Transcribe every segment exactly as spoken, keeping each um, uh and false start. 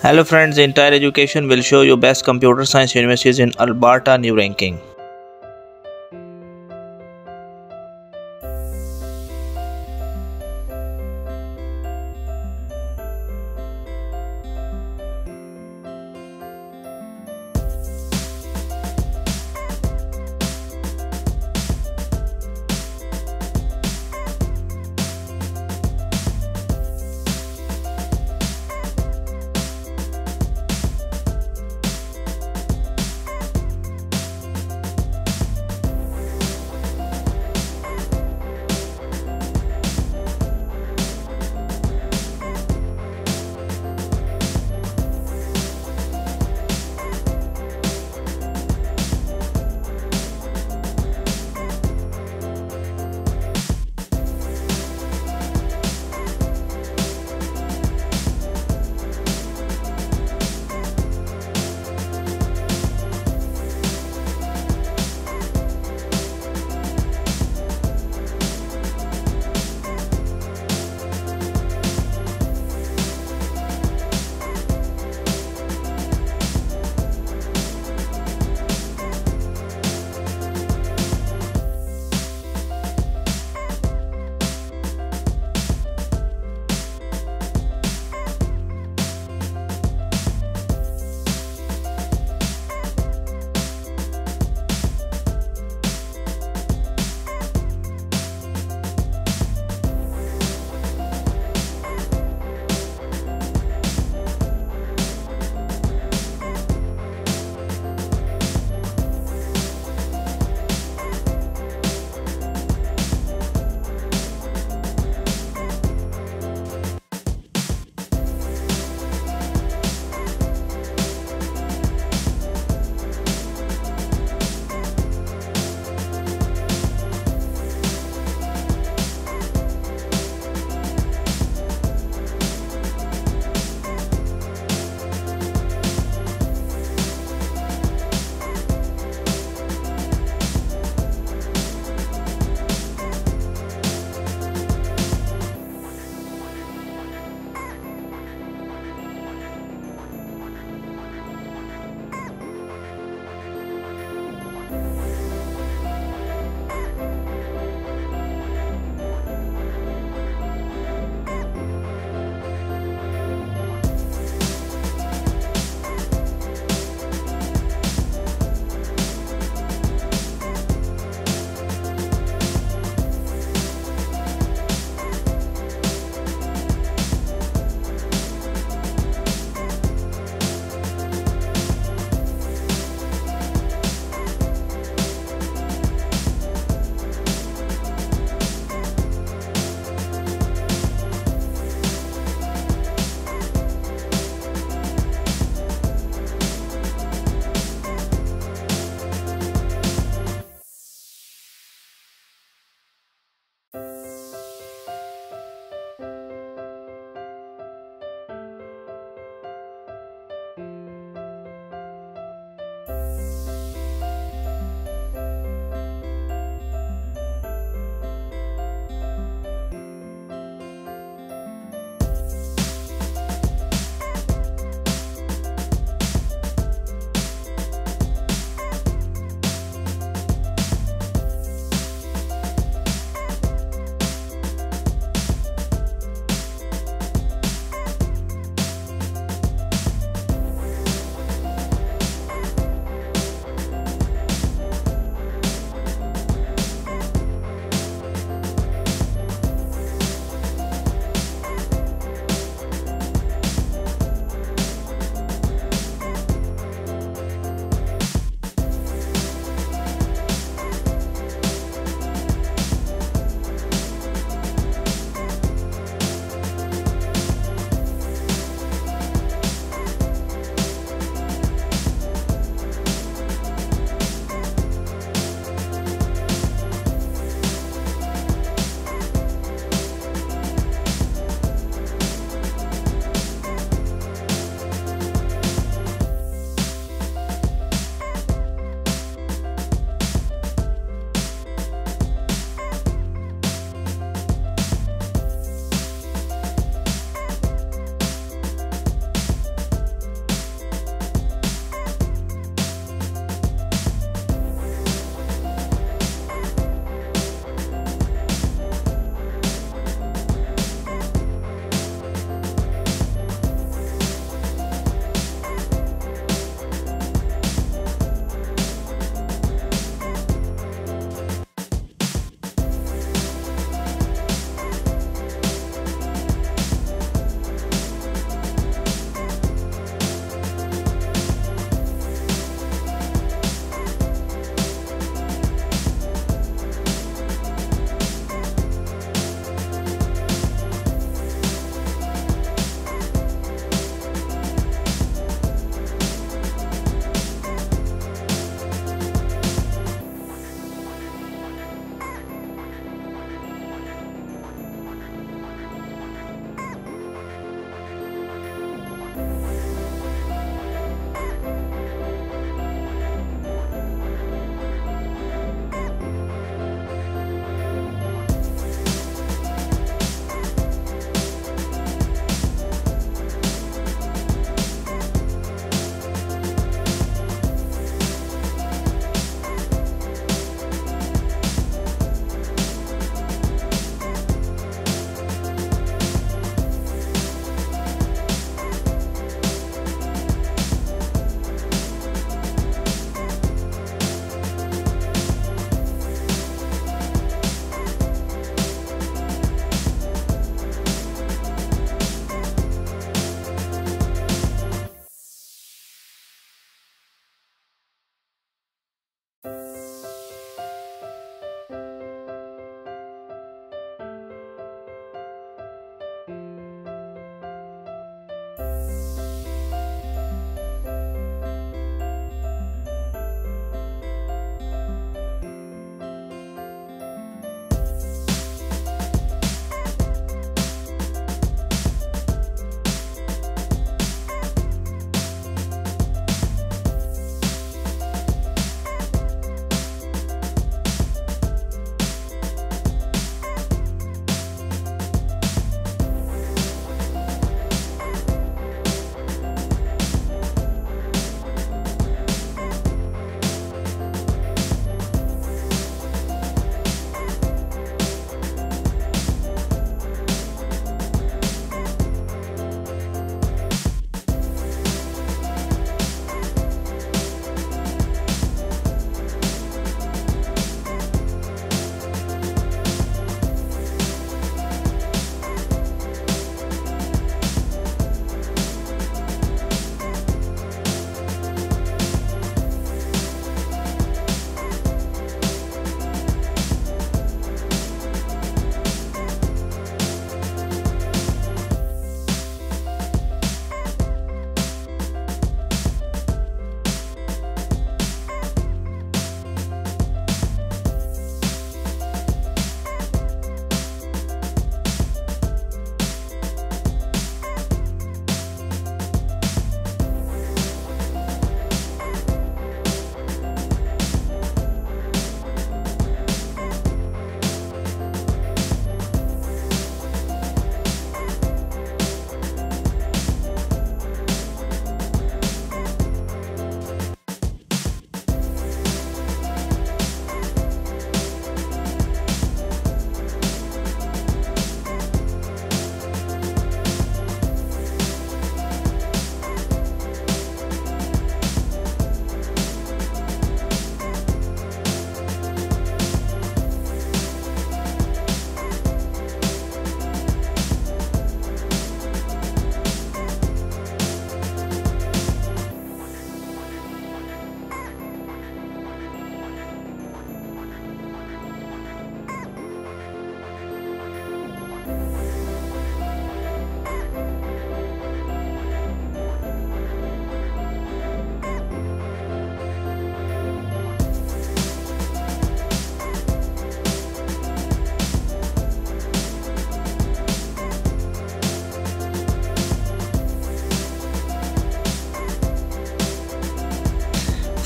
Hello friends, Entire Education will show you best computer science universities in Alberta new ranking.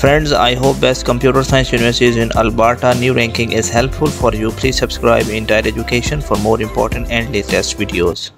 Friends, I hope best computer science universities in Alberta new ranking is helpful for you. Please subscribe Entire Education for more important and latest videos.